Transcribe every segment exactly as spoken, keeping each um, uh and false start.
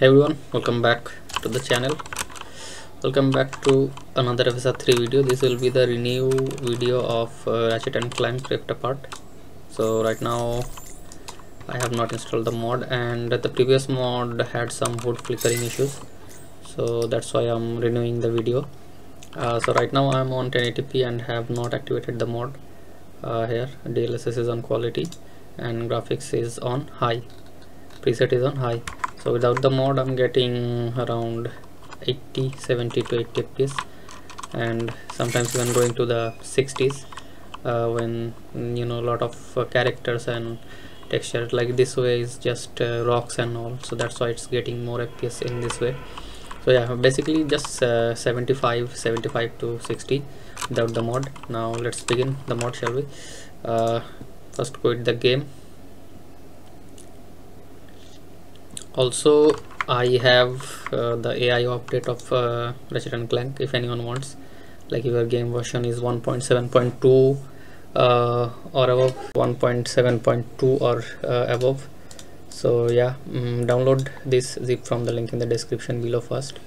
Hey everyone, welcome back to the channel. Welcome back to another F S R three video. This will be the renew video of uh, Ratchet and Clank Rift Apart. So right now I have not installed the mod, and the previous mod had some hood flickering issues, so that's why I'm renewing the video. Uh, so right now I'm on ten eighty p and have not activated the mod. Uh, here D L S S is on quality and graphics is on high, preset is on high. So without the mod I'm getting around eighty, seventy to eighty F P S, and sometimes even going to the sixties uh, when you know a lot of uh, characters and textures. Like this way is just uh, rocks and all, so that's why it's getting more F P S in this way. So yeah, basically just uh, seventy-five, seventy-five to sixty without the mod. Now let's begin the mod, shall we? Uh, first quit the game. Also, I have uh, the A I update of uh, Ratchet and Clank. If anyone wants, like your game version is one point seven point two uh, or above, one point seven point two or uh, above. So yeah, um, download this zip from the link in the description below first.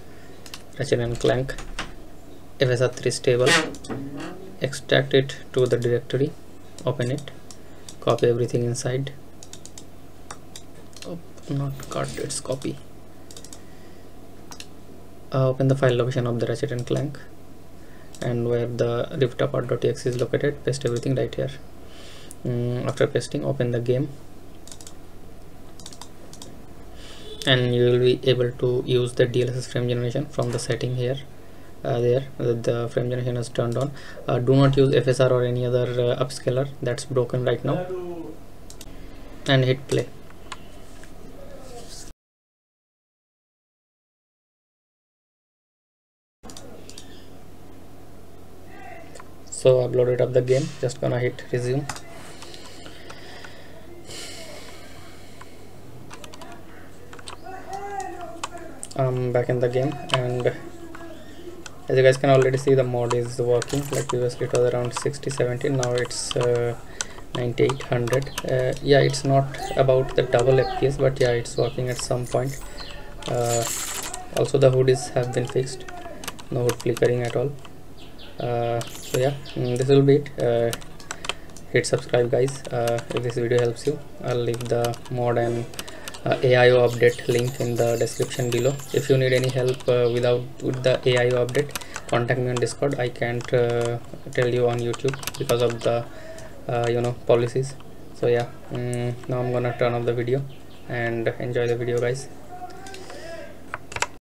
Ratchet and Clank F S R three stable. Extract it to the directory. Open it. Copy everything inside. Not cut, it's copy. Uh, open the file location of the Ratchet and Clank, and where the Rift Apart.exe is located, paste everything right here. Um, after pasting, open the game, and you will be able to use the D L S S frame generation from the setting here. Uh, there, the frame generation is turned on. Uh, do not use F S R or any other uh, upscaler, that's broken right now. And hit play. So I've loaded up the game, just gonna hit resume. I'm back in the game, and as you guys can already see, the mod is working. Like previously it was around sixty, seventy, now it's uh, ninety-eight, one hundred. Uh, yeah, it's not about the double F P S, but yeah, it's working at some point. Uh, also the hood is have been fixed, no hood flickering at all. Uh, so yeah, mm, this will be it. Uh, hit subscribe guys uh, if this video helps you. I'll leave the mod and uh, A I O update link in the description below. If you need any help uh, without with the A I O update, contact me on Discord. I can't uh, tell you on YouTube because of the uh, you know policies. So yeah, mm, now I'm gonna turn off the video and enjoy the video guys.